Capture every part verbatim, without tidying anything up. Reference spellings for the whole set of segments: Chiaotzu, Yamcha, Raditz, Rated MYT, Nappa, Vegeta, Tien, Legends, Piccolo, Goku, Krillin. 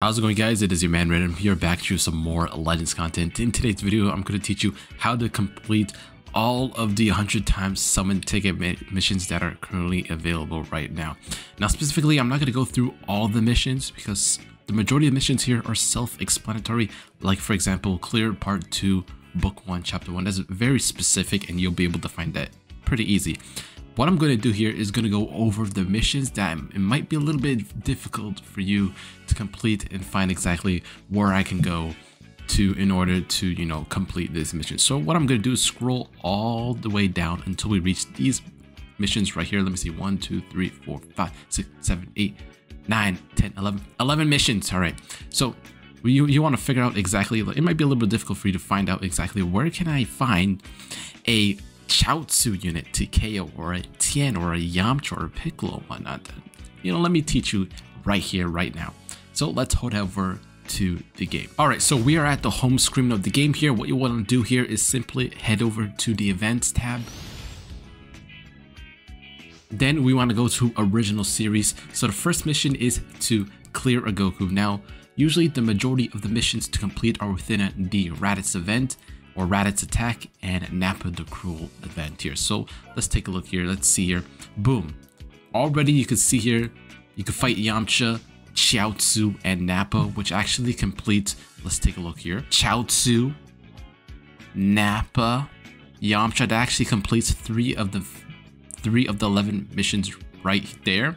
How's it going, guys? It is your man Rated. You're back to some more Legends content. In today's video, I'm going to teach you how to complete all of the one hundred times summon ticket missions that are currently available right now. Now, specifically, I'm not going to go through all the missions because the majority of missions here are self-explanatory. Like, for example, clear part two, book one, chapter one. That's very specific, and you'll be able to find that pretty easy. What I'm going to do here is going to go over the missions that it might be a little bit difficult for you to complete and find exactly where I can go to in order to, you know, complete this mission. So what I'm going to do is scroll all the way down until we reach these missions right here. Let me see. one, two, three, four, five, six, seven, eight, nine, ten, eleven, eleven missions. All right. So you, you want to figure out exactly, it might be a little bit difficult for you to find out exactly where can I find a Chiaotzu unit, T K O, or a Tien, or a Yamcha, or a Piccolo, whatnot. You know, let me teach you right here, right now. So let's head over to the game. All right, so we are at the home screen of the game here. What you want to do here is simply head over to the events tab. Then we want to go to original series. So the first mission is to clear a Goku. Now, usually the majority of the missions to complete are within the Raditz event, or Raditz attack, and Nappa the Cruel event here. So let's take a look here. Let's see here. Boom. Already you can see here, you can fight Yamcha, Chiaotzu, and Nappa, which actually completes, let's take a look here, Chiaotzu, Nappa, Yamcha. That actually completes three of the three of the eleven missions right there.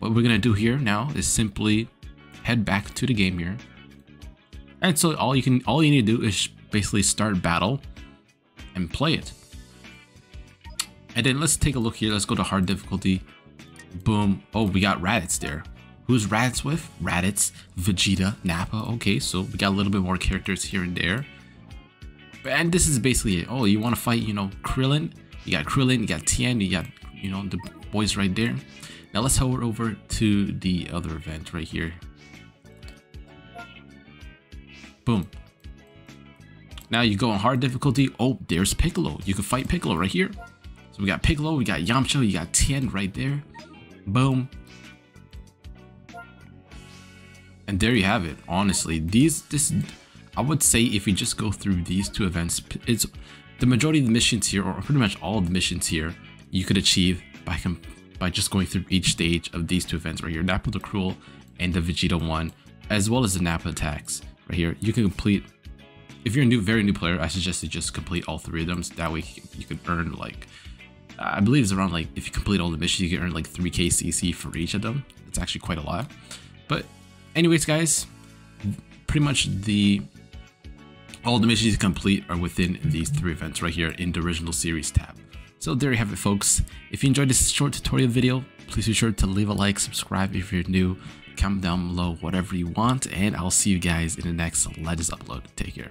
What we're gonna do here now is simply head back to the game here. And so all you can all you need to do is basically start battle and play it. And then let's take a look here. Let's go to hard difficulty. Boom. Oh, we got Raditz there. Who's Raditz with? Raditz, Vegeta, Nappa. Okay, so we got a little bit more characters here and there. And this is basically it. Oh, you want to fight, you know, Krillin? You got Krillin, you got Tien, you got, you know, the boys right there. Now let's hover over to the other event right here. Boom. Now you go on hard difficulty. Oh, there's Piccolo. You can fight Piccolo right here. So we got Piccolo, we got Yamcha, you got Tien right there. Boom. And there you have it. Honestly, these this I would say if you just go through these two events, it's the majority of the missions here, or pretty much all of the missions here, you could achieve by com by just going through each stage of these two events right here. Nappa the Cruel and the Vegeta one, as well as the Nappa attacks right here. You can complete. If you're a new, very new player, I suggest you just complete all three of them. So that way you can earn like, I believe it's around like, if you complete all the missions, you can earn like three K C C for each of them. It's actually quite a lot. But anyways, guys, pretty much the, all the missions you complete are within these three events right here in the original series tab. So there you have it, folks. If you enjoyed this short tutorial video, please be sure to leave a like, subscribe if you're new, comment down below whatever you want, and I'll see you guys in the next Legends upload. Take care.